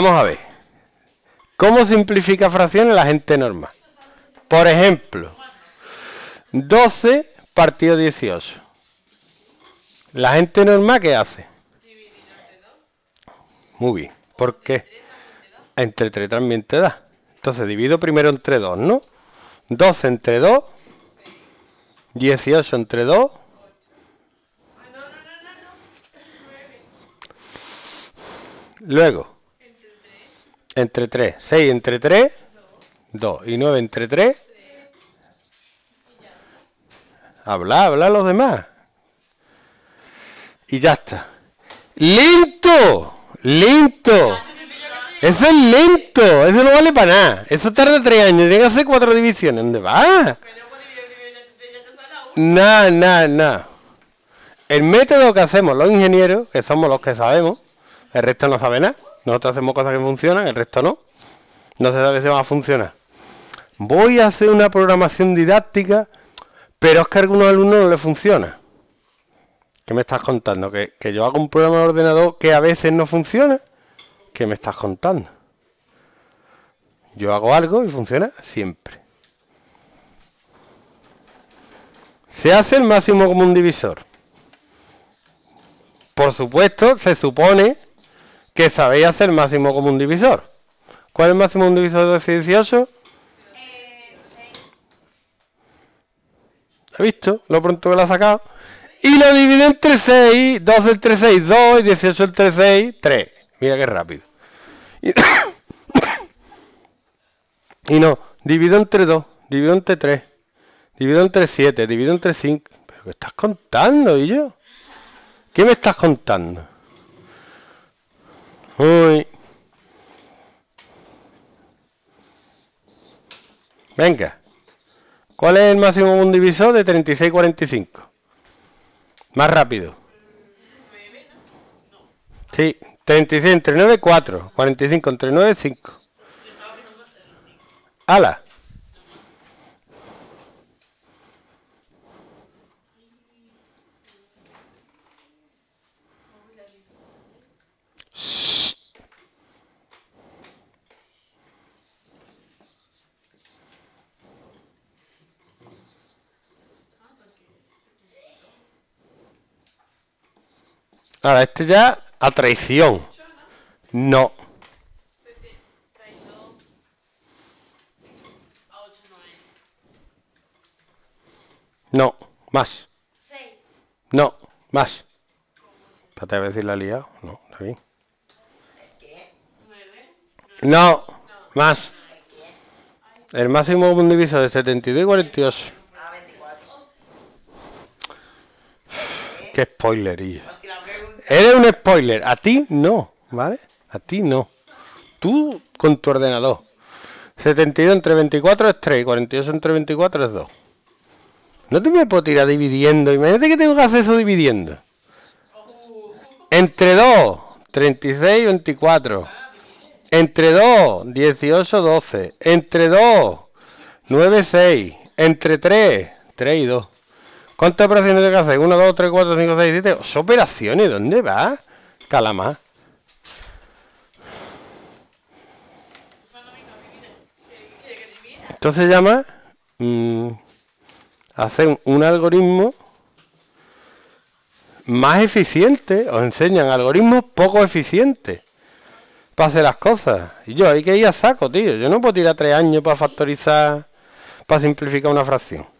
Vamos a ver. ¿Cómo simplifica fracciones la gente normal? Por ejemplo, 12 partido 18. ¿La gente normal qué hace? Muy bien. ¿Por qué? Entre 3 también te da. Entonces divido primero entre 2, ¿no? 12 entre 2. 18 entre 2. 9. Luego. Entre 3. 6 entre 3. 2. Y 9 entre 3. Habla los demás. Y ya está. ¡Lento! ¡Lento! Eso es lento. Eso no vale para nada. Eso tarda 3 años. Tiene que hacer 4 divisiones. ¿Dónde va? Nada. El método que hacemos los ingenieros, que somos los que sabemos, el resto no sabe nada. Nosotros hacemos cosas que funcionan, el resto no. No se sabe si va a funcionar. Voy a hacer una programación didáctica, pero es que a algunos alumnos no les funciona. ¿Qué me estás contando? ¿Que yo hago un programa de ordenador que a veces no funciona? ¿Qué me estás contando? Yo hago algo y funciona siempre. Se hace el máximo común divisor. Por supuesto, se supone que sabéis hacer el máximo común divisor. ¿Cuál es el máximo común divisor de 12 y 18? 6. ¿Has visto lo pronto que lo ha sacado? Y lo divido entre 6, 12 entre 6, 2, y 18 entre 6, 3. Mira qué rápido. Y no, divido entre 2, divido entre 3, divido entre 7, divido entre 5. ¿Pero qué estás contando, Guillo? ¿Qué me estás contando? Uy. Venga. ¿Cuál es el máximo común divisor de 36 y 45? Más rápido. Sí, 36 entre 9, 4. 45 entre 9, 5. ¡Hala! Ahora, este ya a traición. No. No, más. No, más. Espérate a ver si la he liado. No, está bien. No, más. El máximo común divisor de 72 y 48. Qué spoilerillo. Eres un spoiler, a ti no, ¿vale? A ti no. Tú con tu ordenador. 72 entre 24 es 3, 48 entre 24 es 2. No te me puedo tirar dividiendo, imagínate que tengo que hacer eso dividiendo. Entre 2, 36 y 24. Entre 2, 18, 12. Entre 2, 9, 6. Entre 3, 3 y 2. ¿Cuántas operaciones tengo que hacer? 1, 2, 3, 4, 5, 6, 7, 8 operaciones. ¿Dónde va? Calamar. Esto se llama hacer un algoritmo más eficiente. Os enseñan algoritmos poco eficientes para hacer las cosas. Y yo hay que ir a saco, tío. Yo no puedo tirar 3 años para factorizar, para simplificar una fracción.